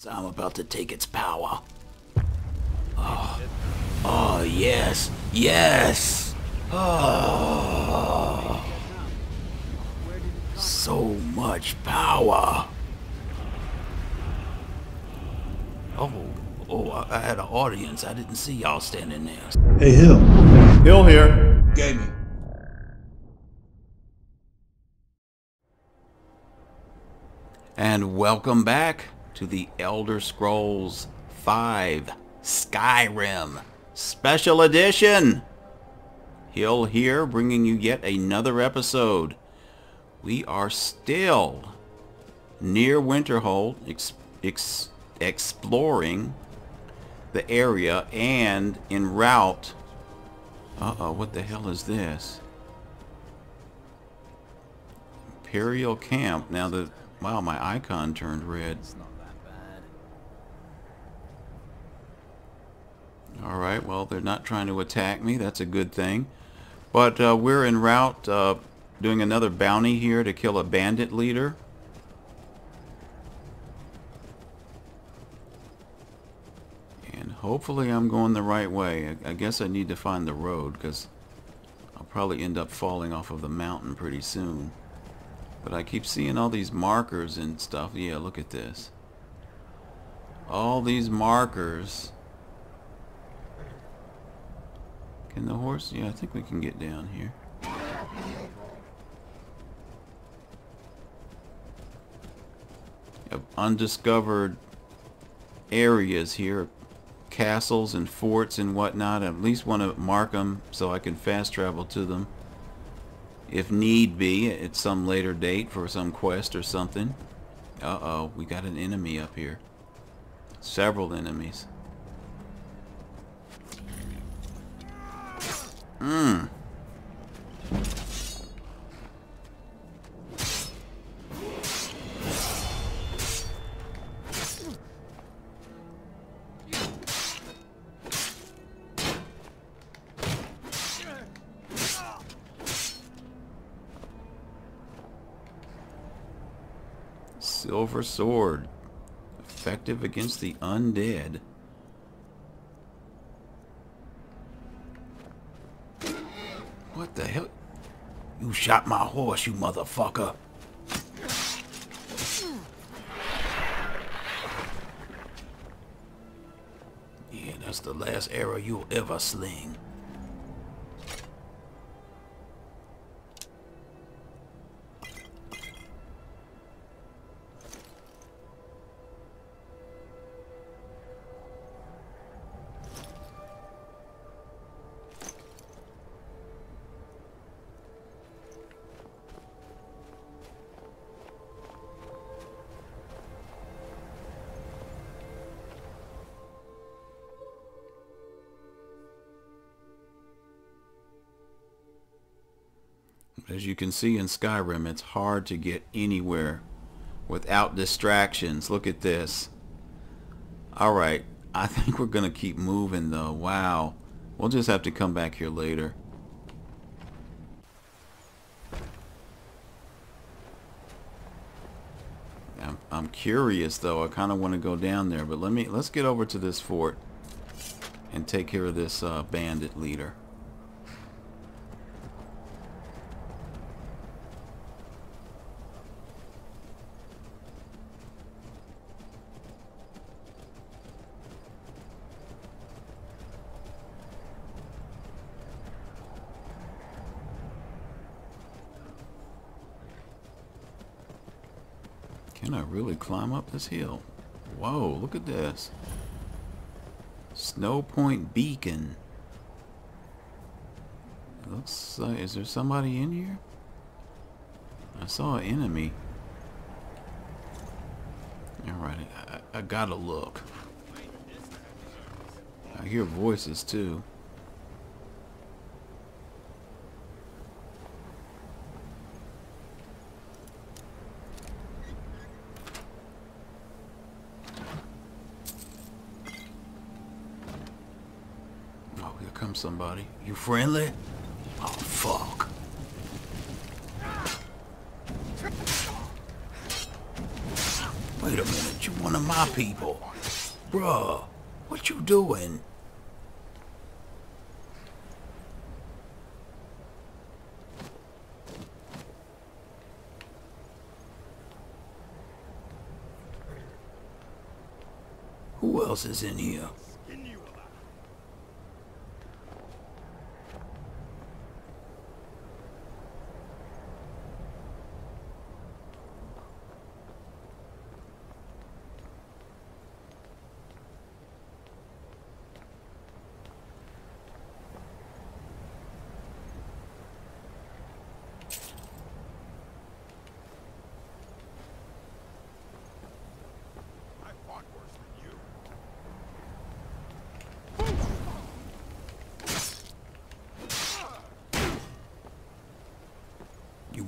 So I'm about to take its power. Oh yes, yes! Oh, so much power! Oh, I had an audience. I didn't see y'all standing there. Hey, Hill. Hill here. Gaming. And welcome back to the Elder Scrolls V Skyrim Special Edition. Hill here, bringing you yet another episode. We are still near Winterhold, exploring the area, and en route. What the hell is this? Imperial camp. Now the, wow, my icon turned red. It's not that bad. All right, well, they're not trying to attack me. That's a good thing. But we're en route, doing another bounty here to kill a bandit leader. Hopefully I'm going the right way. I guess I need to find the road, because I'll probably end up falling off of the mountain pretty soon. But I keep seeing all these markers and stuff. Yeah, look at this. All these markers. Can the horse? Yeah, I think we can get down here. Yep, undiscovered areas here. Castles and forts and whatnot. I at least want to mark them so I can fast travel to them if need be at some later date for some quest or something. Uh-oh, we got an enemy up here. Several enemies. Silver sword, effective against the undead. What the hell? You shot my horse, you motherfucker. Yeah, that's the last arrow you'll ever sling. As you can see in Skyrim, it's hard to get anywhere without distractions. Look at this. Alright, I think we're going to keep moving though. Wow. We'll just have to come back here later. I'm curious though. I kind of want to go down there, but let's get over to this fort and take care of this bandit leader. Can I really climb up this hill? Whoa, look at this. Snowpoint Beacon. Looks like, is there somebody in here? I saw an enemy. Alright, I gotta look. I hear voices too. Somebody. You friendly? Oh, fuck. Wait a minute, you one of my people. Bruh, what you doing? Who else is in here?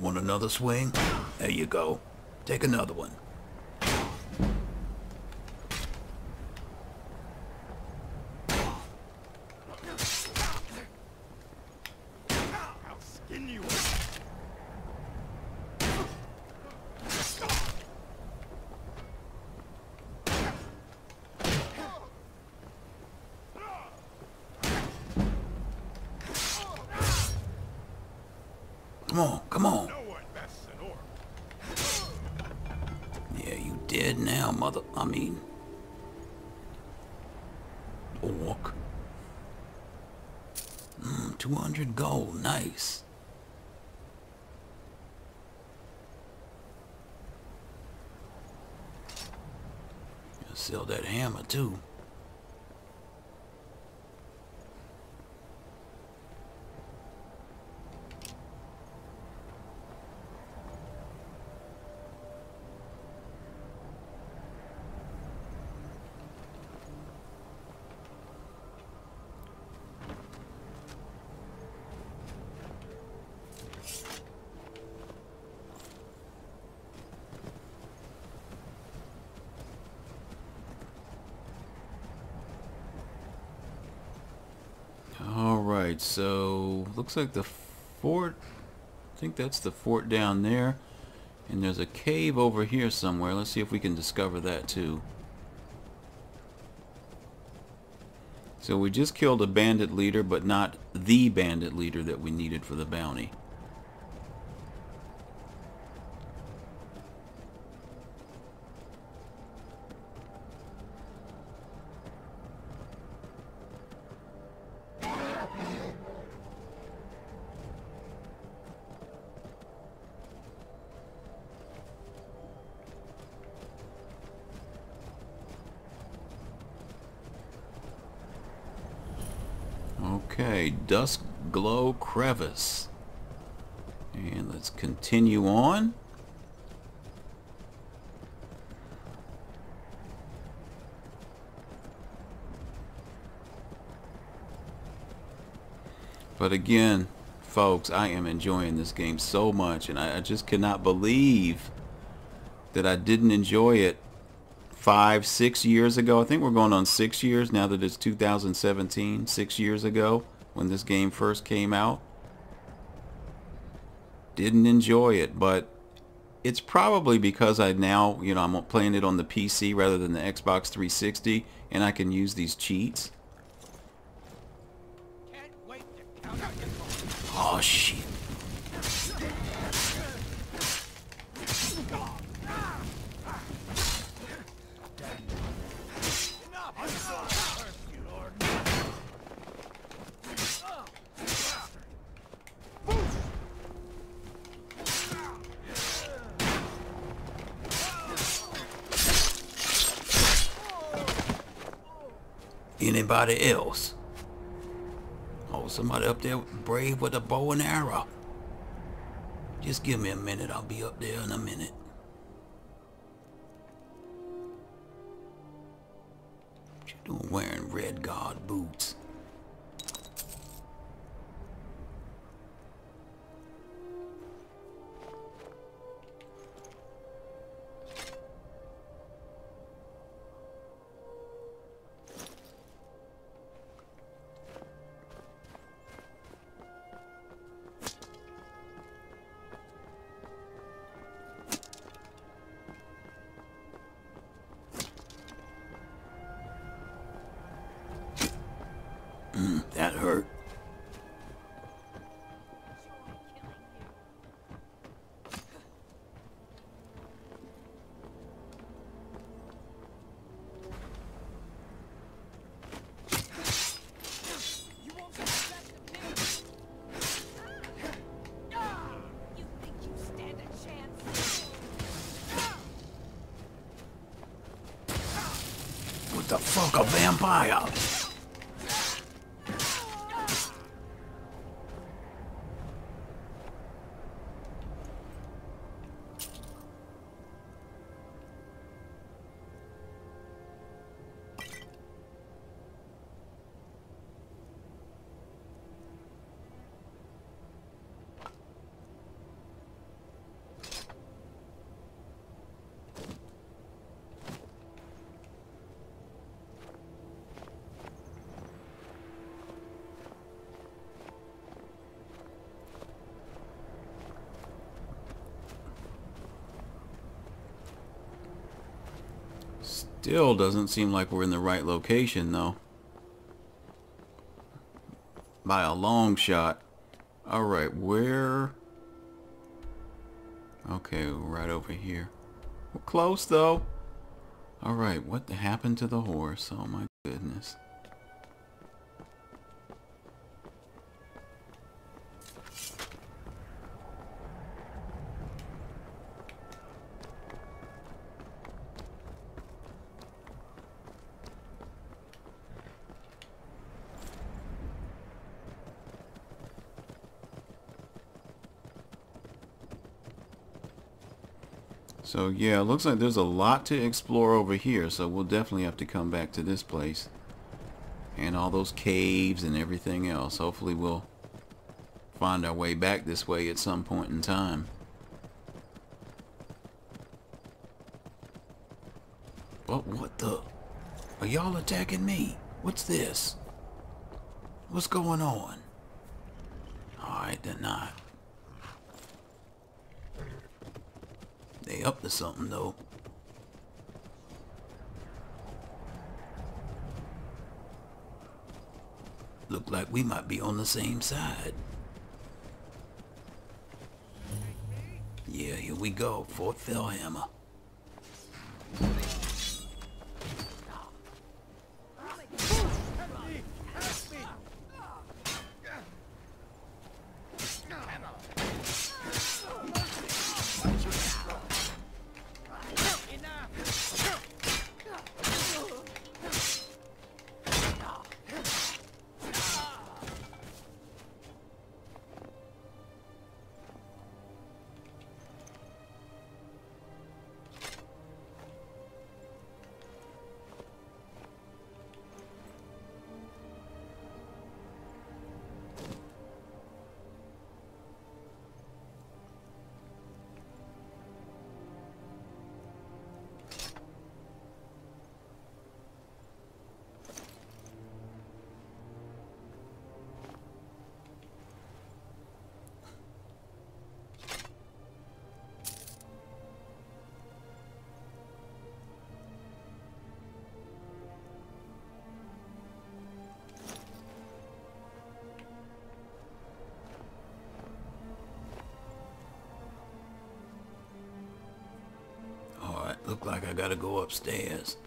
Want another swing? There you go. Take another one. I'll skin you. Come on, come on. Orc. 200 gold, nice. Gotta sell that hammer too. So looks like the fort, I think that's the fort down there, and there's a cave over here somewhere. Let's see if we can discover that too. So we just killed a bandit leader, but not the bandit leader that we needed for the bounty. Okay, Dusk Glow Crevice. And let's continue on. But again, folks, I am enjoying this game so much, and I just cannot believe that I didn't enjoy it 5-6 years ago. I think we're going on 6 years now that it's 2017. 6 years ago when this game first came out. Didn't enjoy it, but it's probably because I now, you know, I'm playing it on the PC rather than the Xbox 360, and I can use these cheats. Can't wait to count out your phone. Oh shit. Anybody else? Oh, somebody up there brave with a bow and arrow. Just give me a minute. I'll be up there in a minute. What you doing wearing Redguard boots? That hurt. Still doesn't seem like we're in the right location, though. By a long shot. Alright, where? Okay, right over here. We're close, though. Alright, what happened to the horse? Oh my goodness. So yeah, it looks like there's a lot to explore over here, so we'll definitely have to come back to this place. And all those caves and everything else. Hopefully we'll find our way back this way at some point in time. But what the? Are y'all attacking me? What's this? What's going on? Alright, they're not. They up to something though. Look like we might be on the same side. Yeah, here we go, Fort Fellhammer. Look like I gotta go upstairs.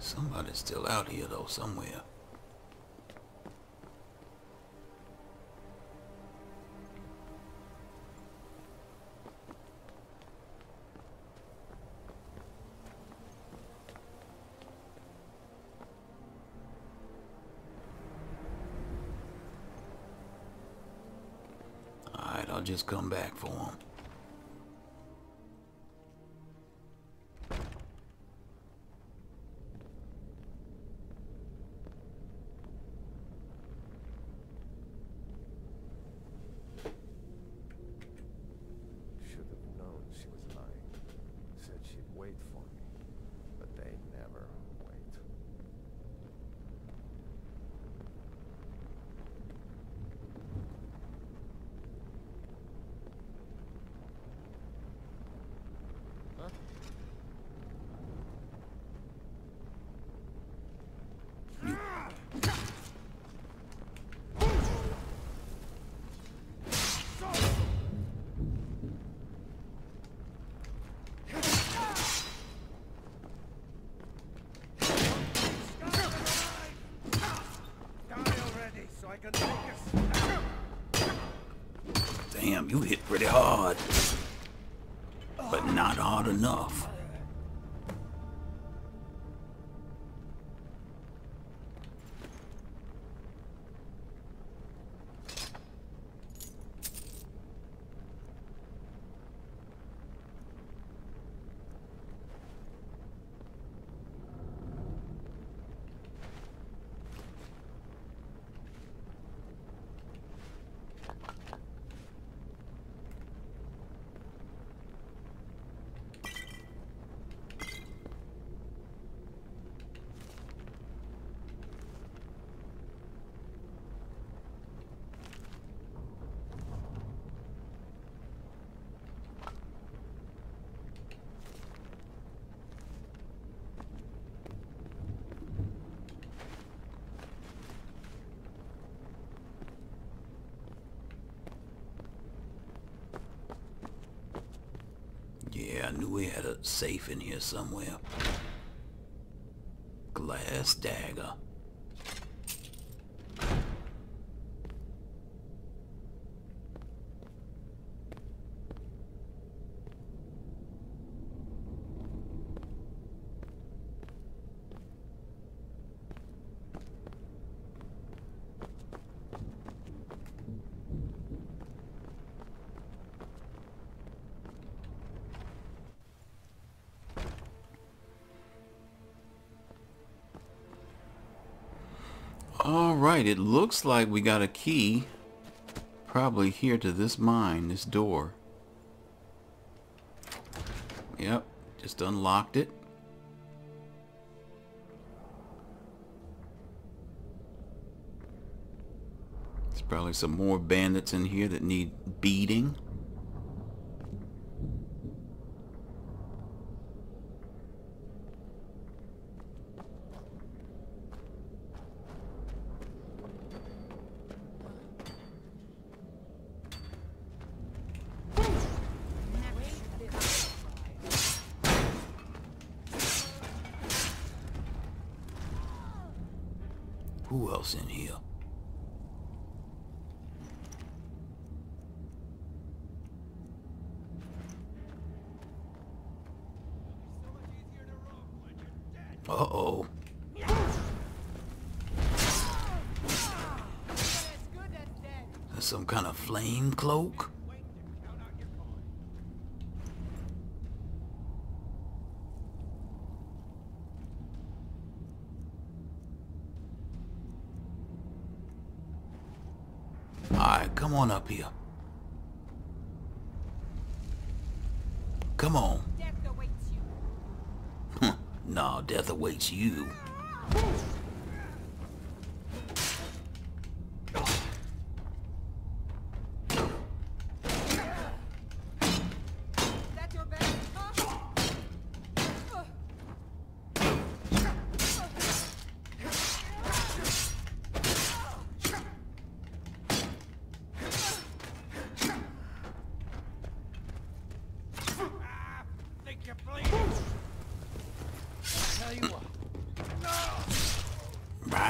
Somebody's still out here though, somewhere. I'll just come back for him. Should have known she was lying. Said she'd wait for me, but they never wait. Damn, you hit pretty hard. But not hard enough. I knew we had a safe in here somewhere. Glass dagger. It looks like we got a key probably here to this mine, this door. Yep, just unlocked it. There's probably some more bandits in here that need beating. Who else in here? Uh-oh. That's some kind of flame cloak? Come on up here. Come on. Death awaits you. No, death awaits you.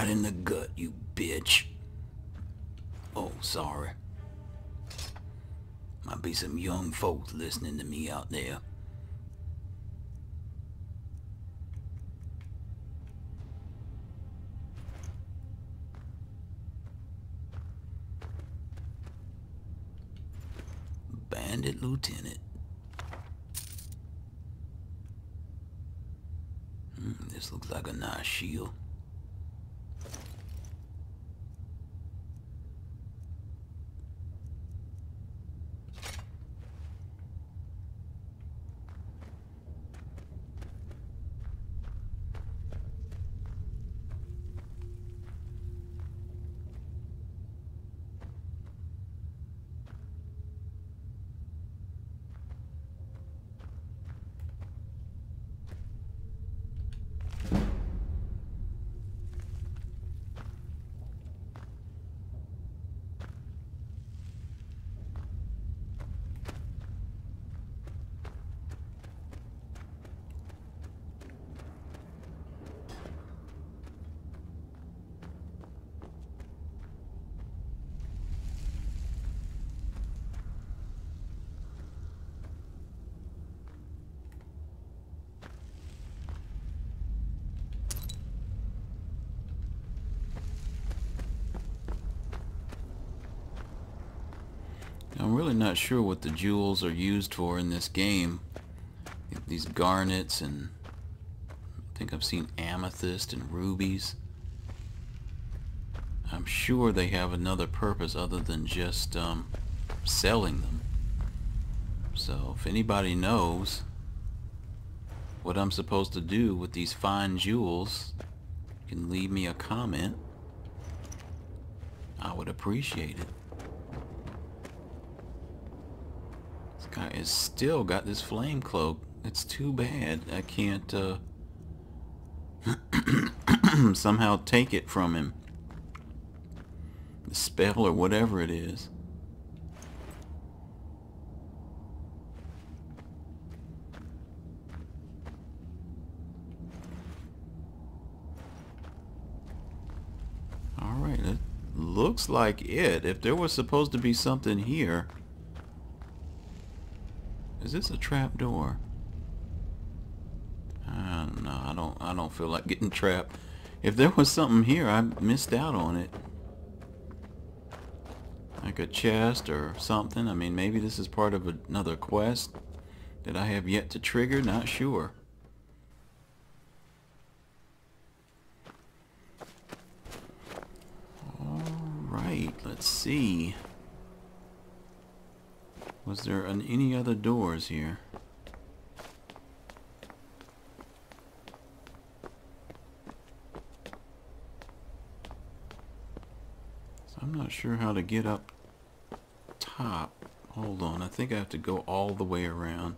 In the gut, you bitch. Oh, sorry. Might be some young folks listening to me out there. Bandit Lieutenant. This looks like a nice shield. really not sure what the jewels are used for in this game. These garnets, and I think I've seen amethyst and rubies. I'm sure they have another purpose other than just selling them. So if anybody knows what I'm supposed to do with these fine jewels, you can leave me a comment. I would appreciate it. This guy is still got this flame cloak. It's too bad I can't somehow take it from him. The spell or whatever it is. Alright, it looks like it. If there was supposed to be something here. Is this a trap door? I don't know. I don't feel like getting trapped. If there was something here, I missed out on it. Like a chest or something. I mean, maybe this is part of another quest that I have yet to trigger. Not sure. Alright, let's see. Was there any other doors here? I'm not sure how to get up top. Hold on, I think I have to go all the way around.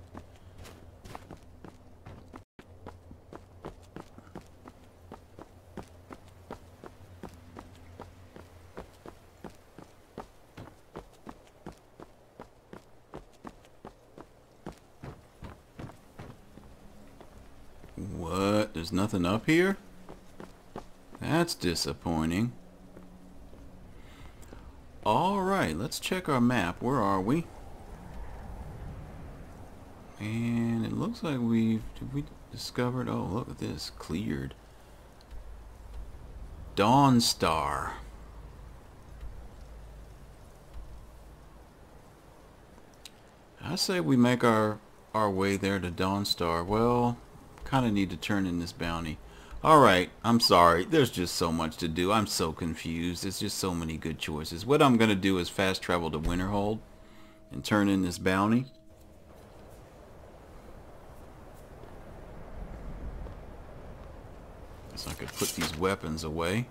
What? There's nothing up here? That's disappointing. Alright, let's check our map. Where are we? And it looks like we discovered... Oh, look at this. Cleared. Dawnstar. I say we make our way there to Dawnstar. Well, kind of need to turn in this bounty. Alright, I'm sorry. There's just so much to do. I'm so confused. There's just so many good choices. What I'm going to do is fast travel to Winterhold and turn in this bounty. So I could put these weapons away.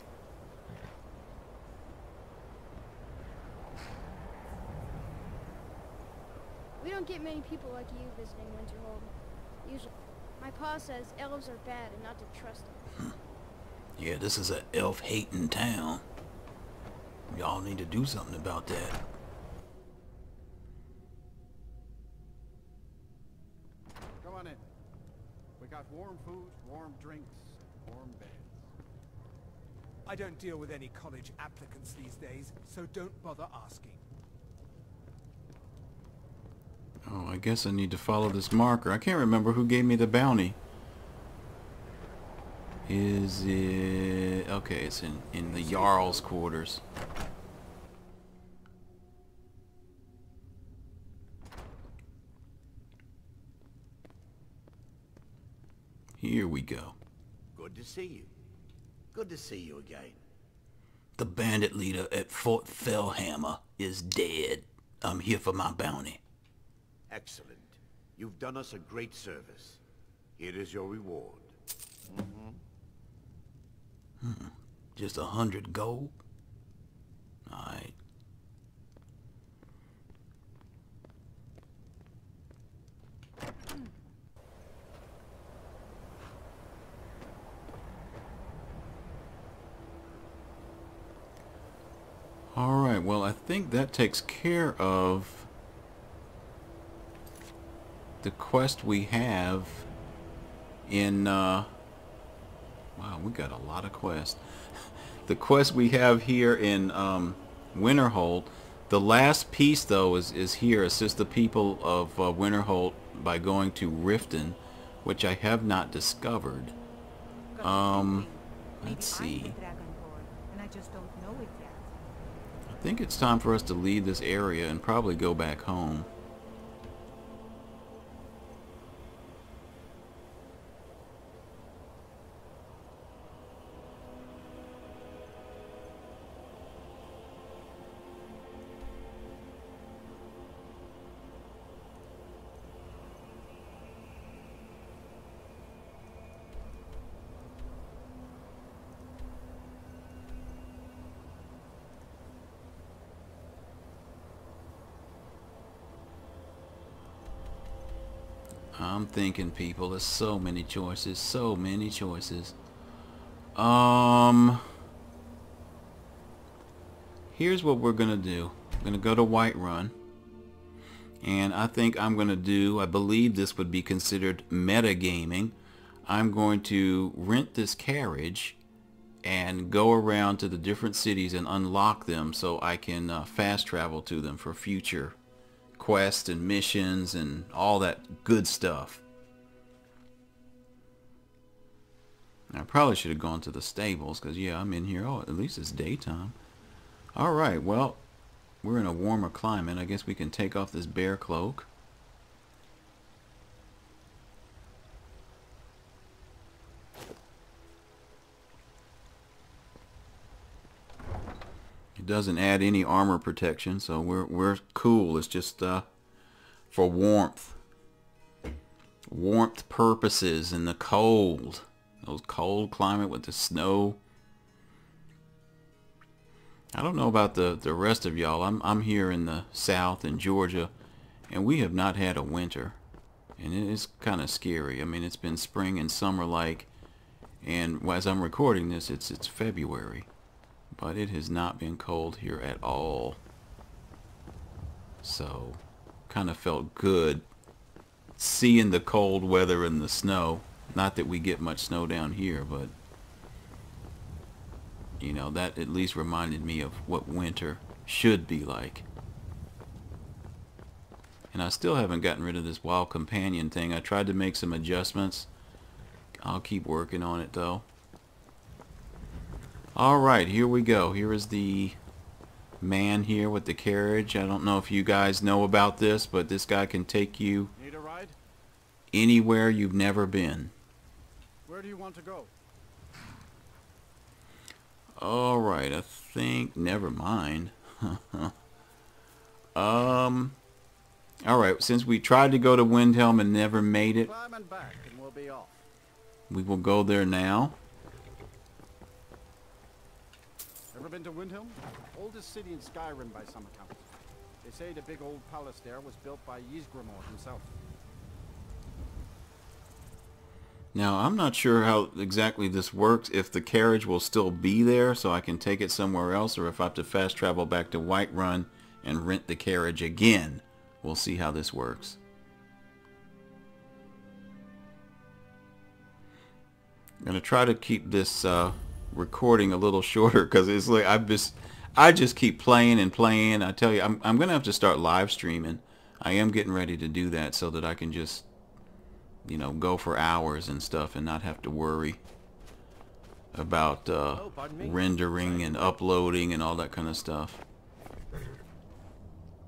We don't get many people like you visiting Winterhold. Usually. My pa says elves are bad and not to trust them. Yeah, this is an elf-hating town. Y'all need to do something about that. Come on in. We got warm food, warm drinks, warm beds. I don't deal with any college applicants these days, so don't bother asking. Oh, I guess I need to follow this marker. I can't remember who gave me the bounty. Is it... Okay, it's in the Jarl's quarters. Here we go. Good to see you. Good to see you again. The bandit leader at Fort Fellhammer is dead. I'm here for my bounty. Excellent. You've done us a great service. Here is your reward. Just 100 gold? Alright. Alright, well, I think that takes care of the quest we have in wow, we got a lot of quests. The quest we have here in Winterhold. The last piece though is here. Assist the people of Winterhold by going to Riften, which I have not discovered. Let's see. I I think it's time for us to leave this area and probably go back home. I'm thinking, people, there's so many choices, so many choices. Here's what we're gonna do. I'm gonna go to Whiterun, and I think I'm gonna do, I believe this would be considered metagaming. I'm going to rent this carriage and go around to the different cities and unlock them so I can fast travel to them for future quests and missions and all that good stuff. I probably should have gone to the stables because, yeah, I'm in here. Oh, at least it's daytime. All right, well, we're in a warmer climate. I guess we can take off this bear cloak. It doesn't add any armor protection, so we're cool. It's just for warmth purposes in the cold, those cold climate with the snow. I don't know about the rest of y'all. I'm here in the South in Georgia, and we have not had a winter, and it is kind of scary. I mean, it's been spring and summer like, and as I'm recording this, it's February. But it has not been cold here at all. So, kind of felt good seeing the cold weather and the snow. Not that we get much snow down here, but you know, that at least reminded me of what winter should be like. And I still haven't gotten rid of this wild companion thing. I tried to make some adjustments. I'll keep working on it though. Alright, here we go. Here is the man here with the carriage. I don't know if you guys know about this, but this guy can take you anywhere you've never been. Where do you want to go? Alright, I think... never mind. Alright, since we tried to go to Windhelm and never made it, we will go there now. Ever been to Windhelm? Oldest city in Skyrim by some account. They say the big old palace there was built by Ysgramor himself. Now, I'm not sure how exactly this works, if the carriage will still be there so I can take it somewhere else, or if I have to fast travel back to Whiterun and rent the carriage again. We'll see how this works. I'm going to try to keep this recording a little shorter because it's like I just keep playing and playing. I tell you, I'm gonna have to start live streaming. I am getting ready to do that so that I can just, you know, go for hours and stuff and not have to worry about rendering and uploading and all that kind of stuff,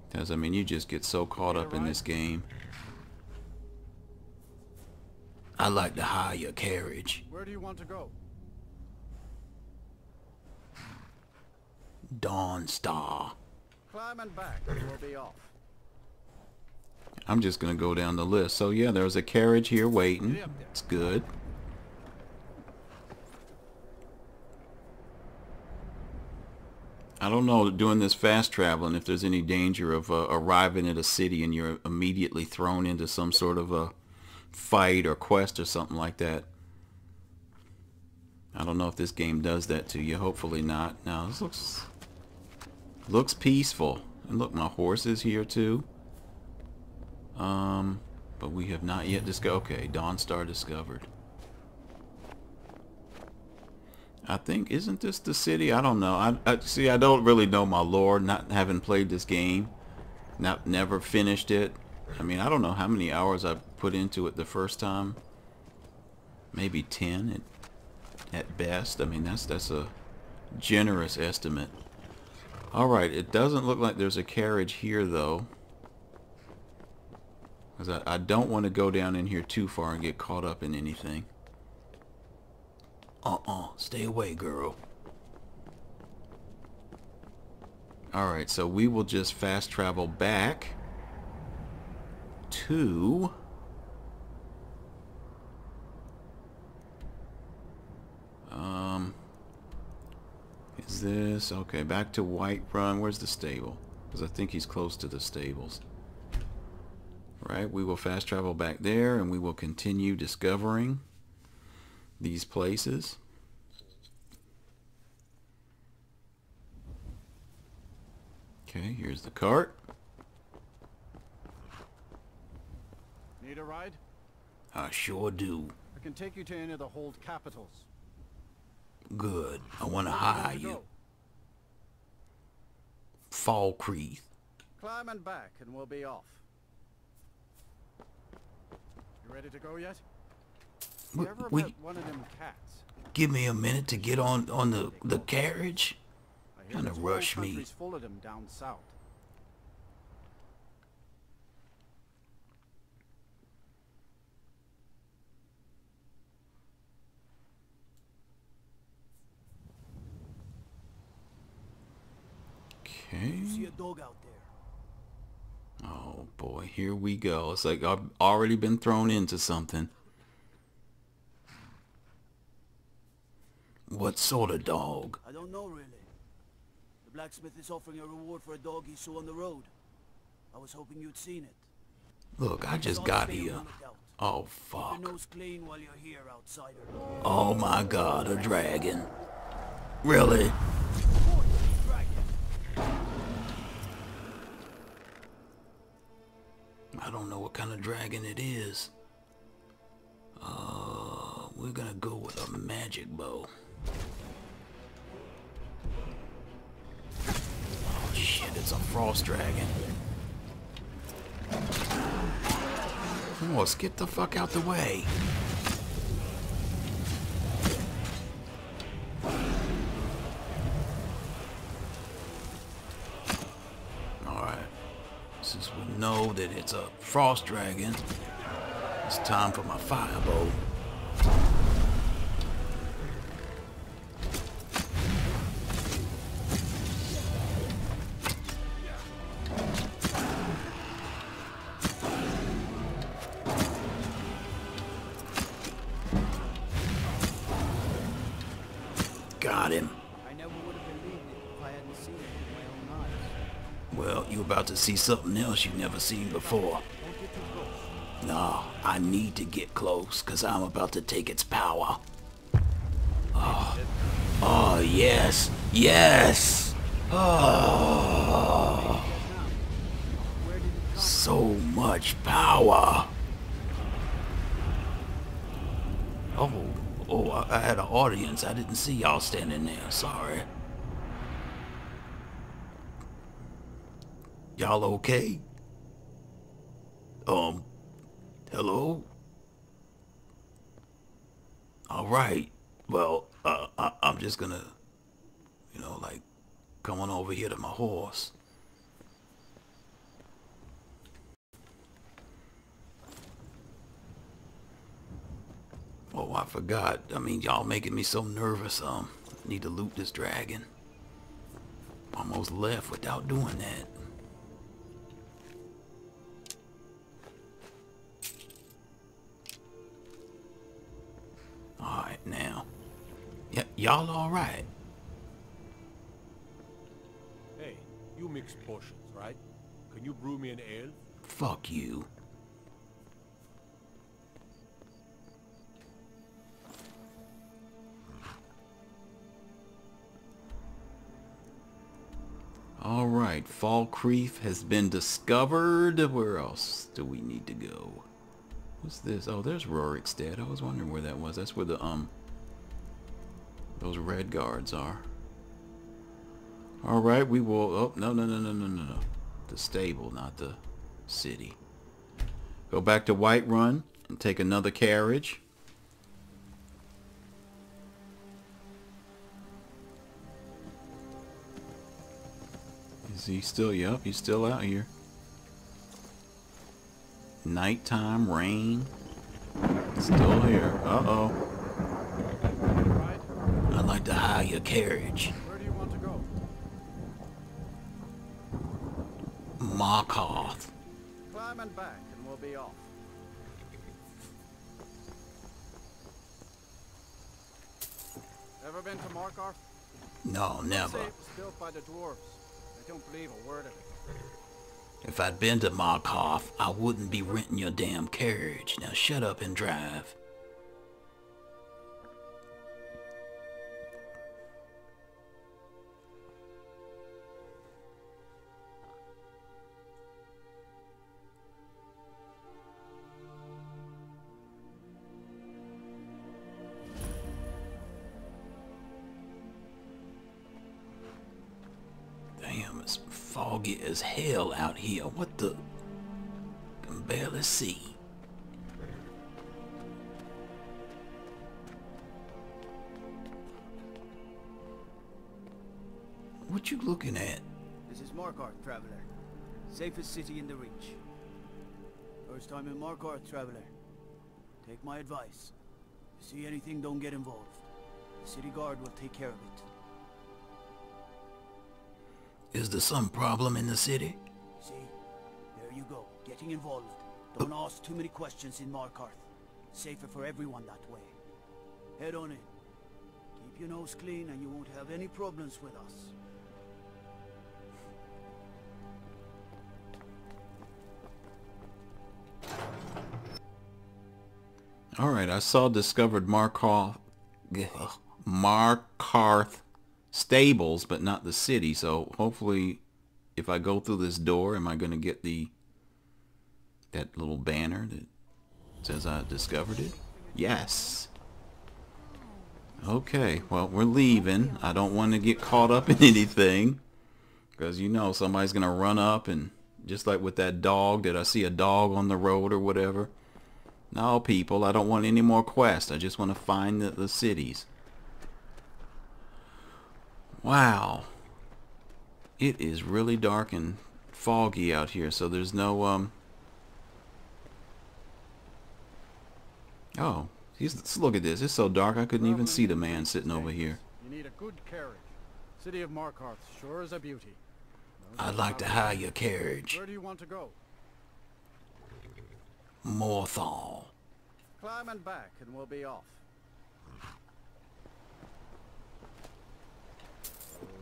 because I mean, you just get so caught up in this game. I like to hire your carriage. Where do you want to go? Dawnstar. I'm just gonna go down the list. So yeah, there's a carriage here waiting. It's good. I don't know, doing this fast traveling, if there's any danger of arriving at a city and you're immediately thrown into some sort of a fight or quest or something like that. I don't know if this game does that to you. Hopefully not. Now this looks peaceful. And look, my horse is here too. But we have not yet discovered. Okay, Dawnstar discovered. I think, isn't this the city? I don't know. I see. I don't really know my lore. Not having played this game, never finished it. I mean, I don't know how many hours I put into it the first time. Maybe 10 at best. I mean, that's a generous estimate. Alright, it doesn't look like there's a carriage here, though. Because I don't want to go down in here too far and get caught up in anything. Stay away, girl. Alright, so we will just fast travel back to... is this... okay, back to Whiterun. Where's the stable? Because I think he's close to the stables. Right, we will fast travel back there and we will continue discovering these places. Okay, here's the cart. Need a ride? I sure do. I can take you to any of the hold capitals. Good. I want to hire you. Falkreath. Climb and back and we'll be off. You ready to go yet? You ever met one of them cats? Give me a minute to get on the carriage. Kind of rush me. Country's full of them down south. Okay. You see a dog out there. Oh boy, here we go. It's like I've already been thrown into something. What sort of dog? I don't know really. The blacksmith is offering a reward for a dog he saw on the road. I was hoping you'd seen it. Look, I just got here. Oh fuck. Keep your nose clean while you're here, outsider. Oh my god, a dragon. Really? I don't know what kind of dragon it is. We're gonna go with a magic bow. Oh shit, it's a frost dragon. Let's get the fuck out the way. Alright. Since we know that it's a frost dragon, it's time for my fire bow. See something else you've never seen before. No, I need to get close because I'm about to take its power. Oh yes, yes. Oh, so much power. Oh, I had an audience. I didn't see y'all standing there. Sorry. Y'all okay? Hello? Alright, well, I'm just gonna, you know, like, come on over here to my horse. Oh, I forgot. I mean, y'all making me so nervous, need to loot this dragon. Almost left without doing that. Alright now. Y'all alright? Hey, you mix portions, right? Can you brew me an ale? Fuck you. Alright, Falkreath has been discovered. Where else do we need to go? What's this? Oh, there's Rorikstead. I was wondering where that was. That's where the, those Redguards are. Alright, we will, oh, no. The stable, not the city. Go back to Whiterun and take another carriage. Is he still? Yep, he's still out here. Nighttime rain. Still here. Uh-oh. I'd like to hire your carriage. Where do you want to go? Markarth. Climb and back and we'll be off. Ever been to Markarth? No, never. Built by the dwarves. I don't believe a word of it. If I'd been to Markarth, I wouldn't be renting your damn carriage. Now shut up and drive. Foggy as hell out here. What the? I can barely see. What you looking at? This is Markarth, traveler. Safest city in the Reach. First time in Markarth, traveler. Take my advice. If you see anything, don't get involved. The city guard will take care of it. Is there some problem in the city? See? There you go. Getting involved. Don't ask too many questions in Markarth. Safer for everyone that way. Head on in. Keep your nose clean and you won't have any problems with us. Alright, I saw discovered Markarth stables, but not the city, so hopefully if I go through this door, am I going to get that little banner that says I discovered it? Yes. Okay, well, we're leaving. I don't want to get caught up in anything, because you know somebody's going to run up, and just like with that dog, did I see a dog on the road or whatever? No, people, I don't want any more quests. I just want to find the cities. Wow, it is really dark and foggy out here, so there's no, oh, let's look at this. It's so dark I couldn't even see the man sitting over here. You need a good carriage. City of Markarth sure is a beauty. I'd like to hire your carriage. Where do you want to go? Morthal. Climb and back and we'll be off.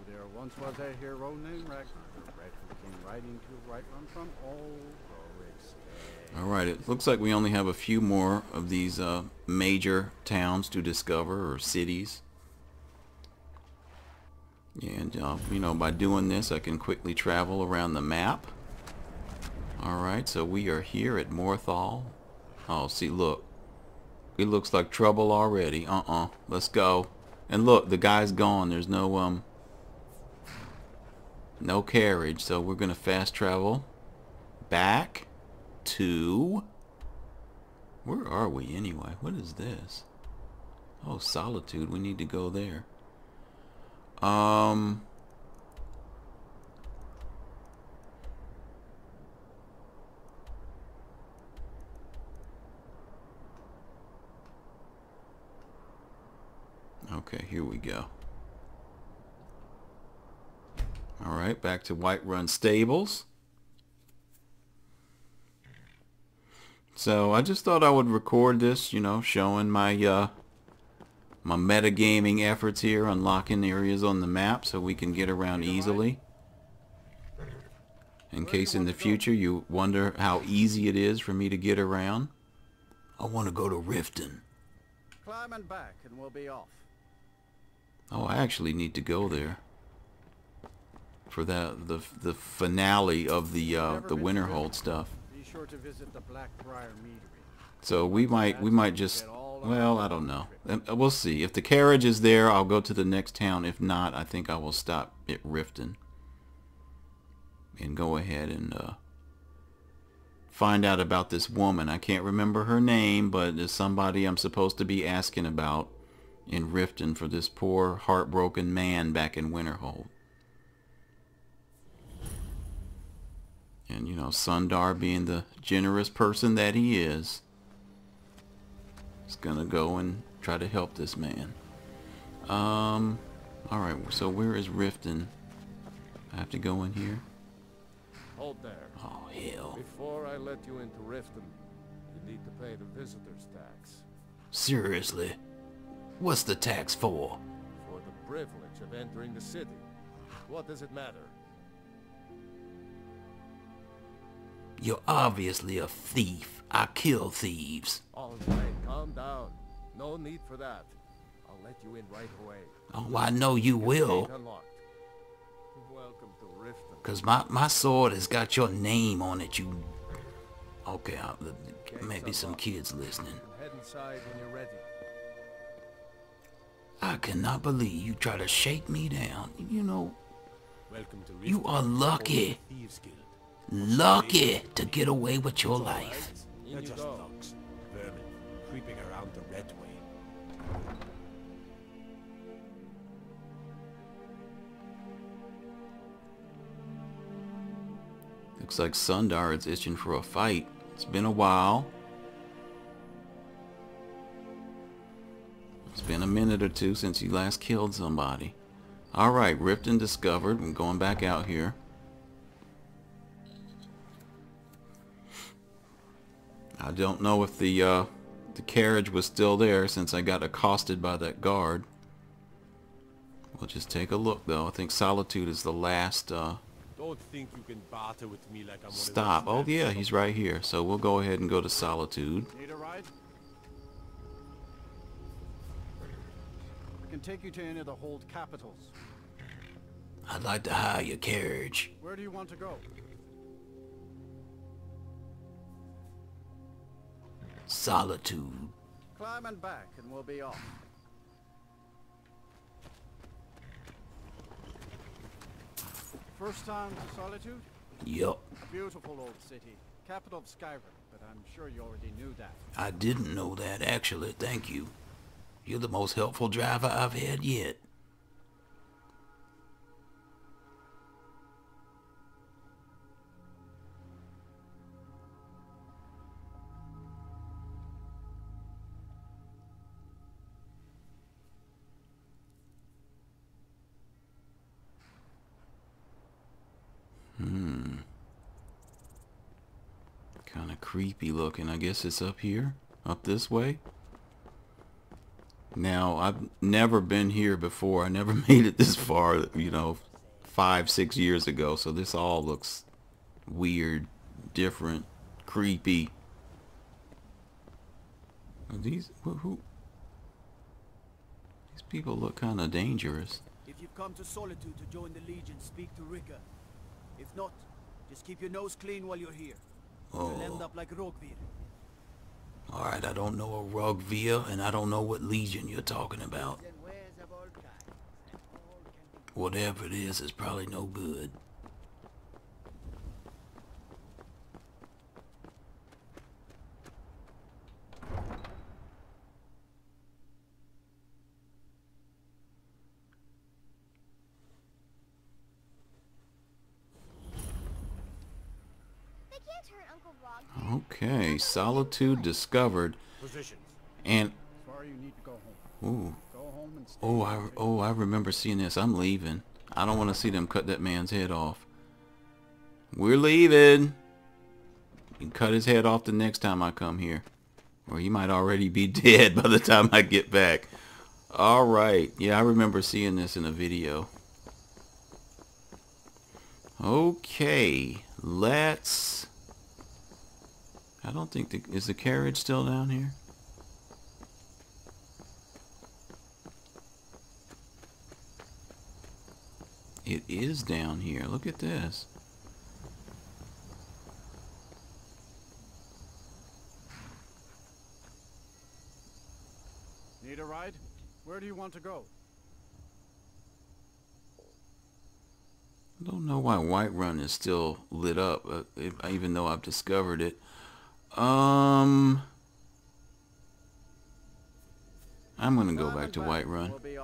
There once was a hero named Ragnar, who came riding to run from old Rorikstead. Alright, it looks like we only have a few more of these major towns to discover, or cities. And, you know, by doing this I can quickly travel around the map. Alright, so we are here at Morthal. Oh, see, look. It looks like trouble already. Let's go. And look, the guy's gone. There's no, no carriage, so we're gonna fast travel back to where are we anyway? What is this? Oh, Solitude. We need to go there. Okay, here we go. Alright, back to Whiterun Stables. So I just thought I would record this, you know, showing my my metagaming efforts here, unlocking areas on the map so we can get around easily. In case in the future you wonder how easy it is for me to get around. I want to go to Riften. Climb and back and we'll be off. Oh, I actually need to go there. For the finale of the Winterhold stuff. Be sure to visit the Blackbriar Meadery. So we might just, well, I don't know. We'll see. If the carriage is there, I'll go to the next town. If not, I think I will stop at Riften and go ahead and find out about this woman. I can't remember her name, but there's somebody I'm supposed to be asking about in Riften for this poor heartbroken man back in Winterhold. And, you know, Sundaar, being the generous person that he is gonna go and try to help this man. Alright, so where is Riften? I have to go in here? Hold there. Oh, hell. Before I let you into Riften, you need to pay the visitor's tax. Seriously? What's the tax for? For the privilege of entering the city. What does it matter? You're obviously a thief. I kill thieves. All right, calm down. No need for that. I'll let you in right away. Oh, I know you will. Welcome to Riften. Cause my sword has got your name on it. You. Okay, maybe some kids listening. Head inside when you're ready. I cannot believe you try to shake me down. You know. Welcome to Riften. You are lucky. Lucky to get away with your life. They're just thugs, vermin, creeping around the Red Way. Looks like Sundaar is itching for a fight. It's been a while. It's been a minute or two since you last killed somebody. Alright, Riften discovered. I'm going back out here. I don't know if the carriage was still there since I got accosted by that guard. We'll just take a look though. I think Solitude is the last Don't think you can barter with me like I'm stop. Oh yeah, he's right here. So we'll go ahead and go to Solitude. Need a ride? I can take you to any of the hold capitals. I'd like to hire your carriage. Where do you want to go? Solitude. Climb and back and we'll be off. First time to Solitude? Yup. Beautiful old city. Capital of Skyrim, but I'm sure you already knew that. I didn't know that, actually. Thank you. You're the most helpful driver I've had yet. Creepy looking. I guess it's up here, up this way. Now, I've never been here before. I never made it this far, you know, 5-6 years ago, so this all looks weird, different, creepy. Are these these people look kind of dangerous. If you've come to Solitude to join the Legion, speak to Rikka. If not, just keep your nose clean while you're here. You'll end up like Rogvir. Alright, I don't know a Rogvir, and I don't know what Legion you're talking about. Whatever it is, it's probably no good. Okay, Solitude discovered. And ooh, oh I remember seeing this. I'm leaving. I don't want to see them cut that man's head off. We're leaving. You can cut his head off the next time I come here, or he might already be dead by the time I get back. All right, yeah, I remember seeing this in a video. Okay, let's. I don't think is the carriage still down here? It is down here. Look at this. Need a ride? Where do you want to go? I don't know why Whiterun is still lit up, even though I've discovered it. I'm gonna go back to Whiterun. The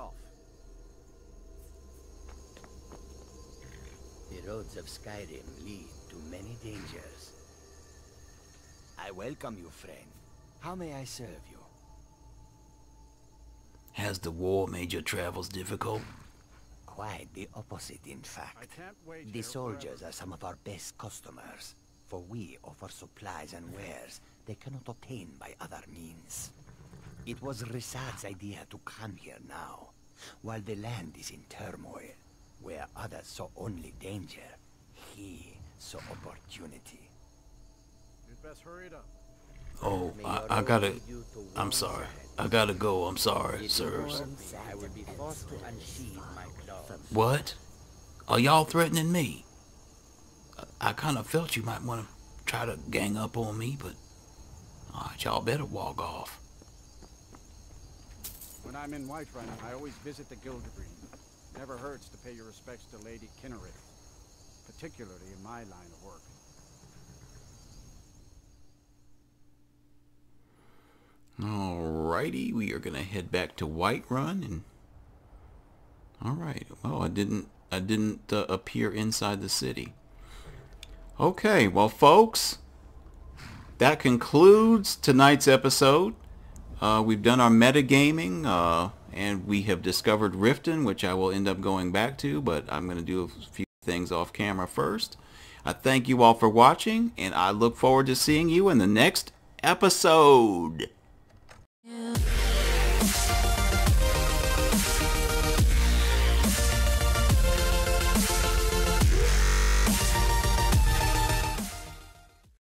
roads of Skyrim lead to through many dangers. I welcome you, friend. How may I serve you? Has the war made your travels difficult? Quite the opposite, in fact. The soldiers are some of our best customers, for we offer supplies and wares they cannot obtain by other means. It was Rissad's idea to come here now, while the land is in turmoil, where others saw only danger, he saw opportunity. You'd best hurry it up. Oh, I gotta... I'm sorry. I gotta go. I'm sorry, sirs. What? Are y'all threatening me? I kind of felt you might want to try to gang up on me, but... Alright, y'all better walk off. When I'm in Whiterun, I always visit the Gildergreen. Never hurts to pay your respects to Lady Kinnerick, particularly in my line of work. Alrighty, we are gonna head back to Whiterun, and alright. Well, I didn't appear inside the city. Okay, well, folks, that concludes tonight's episode. We've done our metagaming, and we have discovered Riften, which I will end up going back to, but I'm gonna do a few things off camera first. I thank you all for watching, and I look forward to seeing you in the next episode.